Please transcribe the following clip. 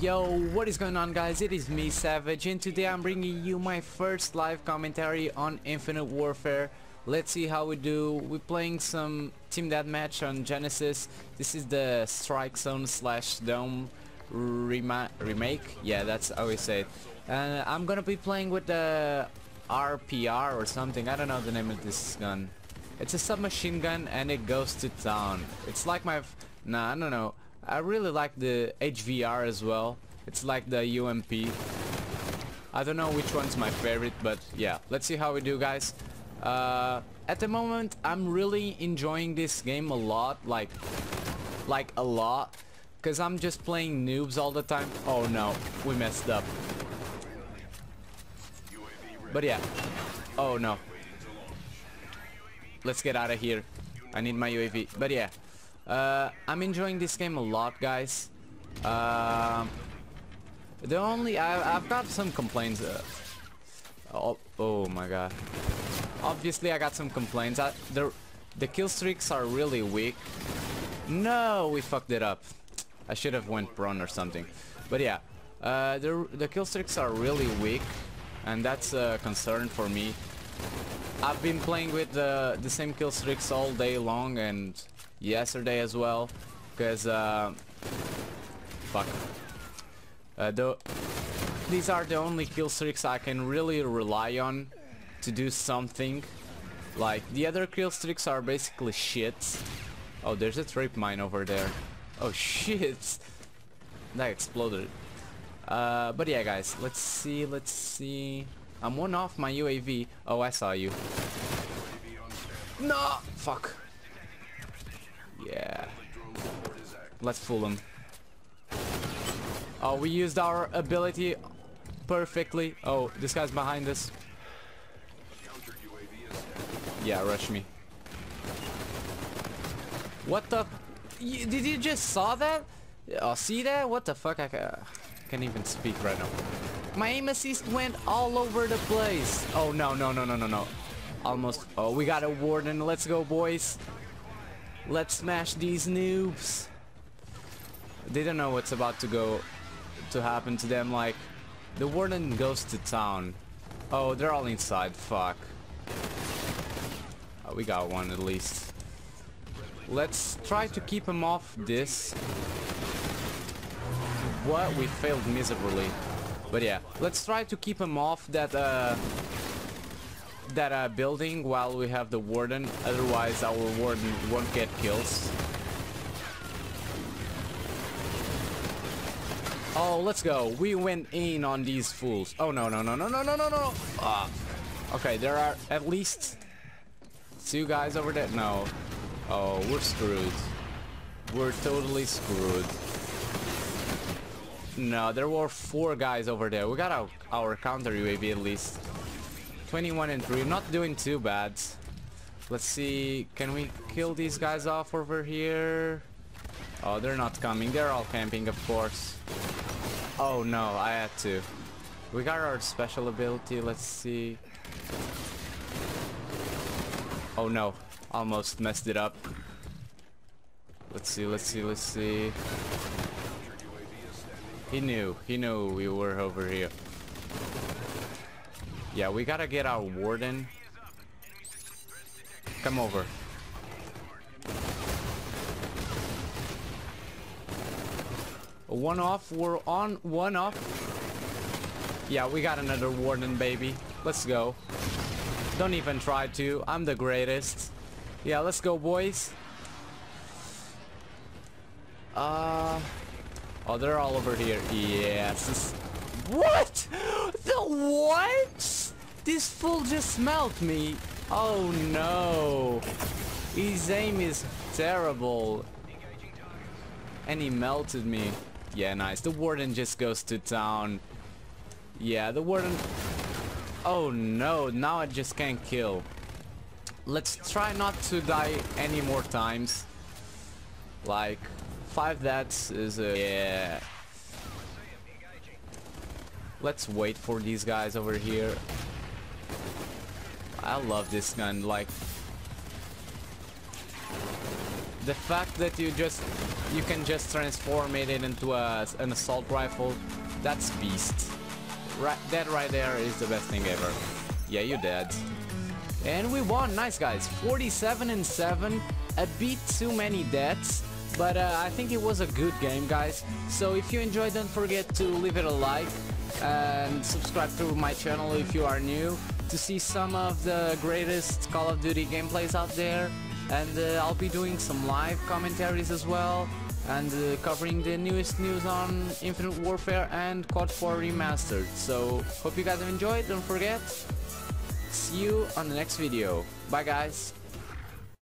Yo, what is going on, guys? It is me, Savage, and today I'm bringing you my first live commentary on Infinite Warfare. Let's see how we do. We're playing some team deathmatch on Genesis. This is the Strike Zone / Dome remake. Yeah, that's how we say it. And I'm gonna be playing with the RPR or something. I don't know the name of this gun. It's a submachine gun and it goes to town. It's like my... Nah, I don't know. I really like the HVR as well. It's like the UMP. I don't know which one's my favorite, but yeah, let's see how we do, guys. At the moment, I'm really enjoying this game a lot, like a lot, because I'm just playing noobs all the time. Oh no, we messed up. But yeah, oh no. Let's get out of here. I need my UAV, but yeah. I'm enjoying this game a lot, guys. I've got some complaints. Oh my god. Obviously, I got some complaints. The kill streaks are really weak. No, we fucked it up. I should have went prone or something. But yeah, the kill streaks are really weak, and that's a concern for me. I've been playing with the same kill streaks all day long and yesterday as well, because these are the only kill streaks I can really rely on to do something. Like, the other kill streaks are basically shit. Oh, there's a trap mine over there. Oh shit, that exploded. But yeah, guys, let's see. I'm one off my UAV. Oh, I saw you. No, fuck. Yeah, let's fool him. Oh, we used our ability perfectly. Oh, this guy's behind us. Yeah, rush me. What the? Did you just saw that? Oh, see that? What the fuck? I can't even speak right now. My aim assist went all over the place. Oh no no no no no no! Almost. Oh, we got a warden. Let's go, boys. Let's smash these noobs. They don't know what's about to happen to them. Like, the warden goes to town. Oh, they're all inside. Fuck. Oh, we got one at least. Let's try to keep him off this. What? We failed miserably. But yeah, let's try to keep him off that building while we have the warden. Otherwise, our warden won't get kills. Oh, let's go. We went in on these fools. Oh no no no no no no no no. Okay, there are at least two guys over there. No. Oh, we're screwed. We're totally screwed. No, there were four guys over there. We got our counter UAV at least. 21 and 3, not doing too bad. Let's see, can we kill these guys off over here? Oh, they're not coming, they're all camping, of course. Oh no, I had to. We got our special ability, let's see. Oh no, almost messed it up. Let's see. He knew we were over here. Yeah, we gotta get our warden. Come over. One off, we're on one off. Yeah, we got another warden, baby. Let's go. Don't even try to. I'm the greatest. Yeah, let's go, boys. Oh, they're all over here. Yes. What? The what? This fool just smelled me. Oh no. His aim is terrible. And he melted me. Yeah, nice. The warden just goes to town. Yeah, the warden... Oh no, now I just can't kill. Let's try not to die any more times. Like, 5 deaths is a... Yeah. Let's wait for these guys over here. I love this gun, like... The fact that you can just transform it into an assault rifle, that's beast. That right there is the best thing ever. Yeah, you're dead. And we won, nice guys, 47-7, a bit too many deaths, but I think it was a good game, guys. So if you enjoyed, don't forget to leave it a like and subscribe to my channel if you are new to see some of the greatest Call of Duty gameplays out there. And I'll be doing some live commentaries as well, and covering the newest news on Infinite Warfare and COD4 Remastered. So hope you guys have enjoyed, don't forget, see you on the next video. Bye guys.